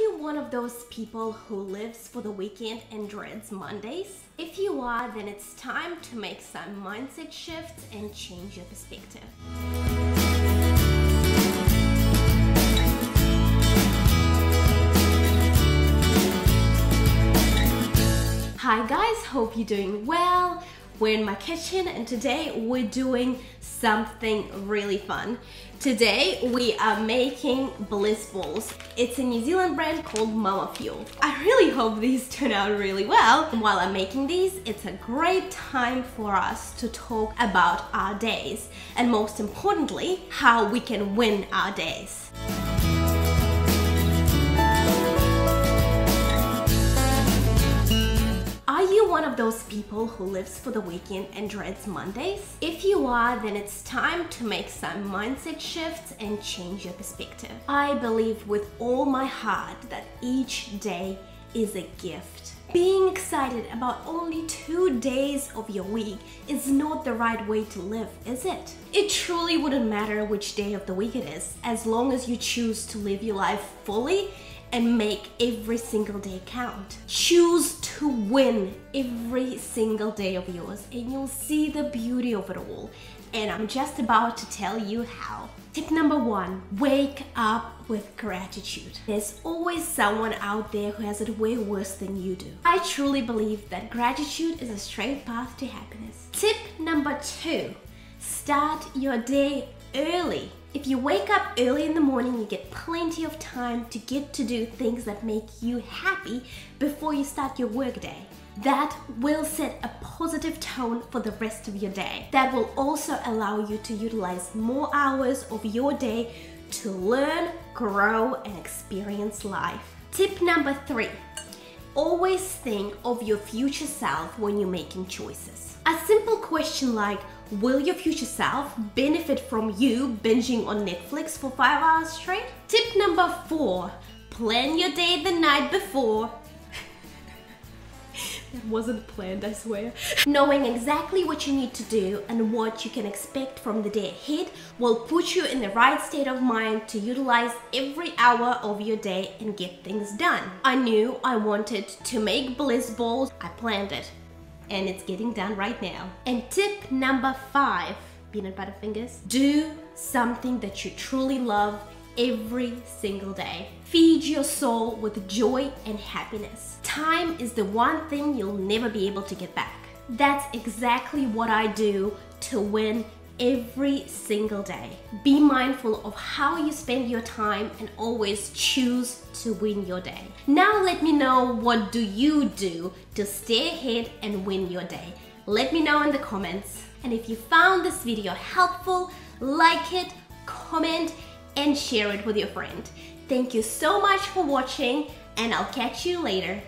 you one of those people who lives for the weekend and dreads Mondays? If you are, then it's time to make some mindset shifts and change your perspective. Hi guys, hope you're doing well. We're in my kitchen and today we're doing something really fun. Today we are making Bliss Balls. It's a New Zealand brand called Mama Fuel. I really hope these turn out really well. While I'm making these, it's a great time for us to talk about our days and, most importantly, how we can win our days. One of those people who lives for the weekend and dreads Mondays? If you are, then it's time to make some mindset shifts and change your perspective. I believe with all my heart that each day is a gift. Being excited about only 2 days of your week is not the right way to live, is it? It truly wouldn't matter which day of the week it is, as long as you choose to live your life fully and make every single day count. Choose to win every single day of yours and you'll see the beauty of it all. And I'm just about to tell you how. Tip number one, wake up with gratitude. There's always someone out there who has it way worse than you do. I truly believe that gratitude is a straight path to happiness. Tip number two, start your day early. If you wake up early in the morning, you get plenty of time to get to do things that make you happy before you start your workday. That will set a positive tone for the rest of your day. That will also allow you to utilize more hours of your day to learn, grow, and experience life. Tip number three. Always think of your future self when you're making choices. A simple question like, will your future self benefit from you binging on Netflix for 5 hours straight? Tip number four, plan your day the night before. That wasn't planned, I swear. Knowing exactly what you need to do and what you can expect from the day ahead will put you in the right state of mind to utilize every hour of your day and get things done. I knew I wanted to make Bliss Balls. I planned it and it's getting done right now. And tip number five, peanut butter fingers, do something that you truly love every single day. Feed your soul with joy and happiness. Time is the one thing you'll never be able to get back. That's exactly what I do to win every single day. Be mindful of how you spend your time and always choose to win your day. Now let me know, what do you do to stay ahead and win your day? Let me know in the comments. And if you found this video helpful, like it, comment, and share it with your friend. Thank you so much for watching, and I'll catch you later.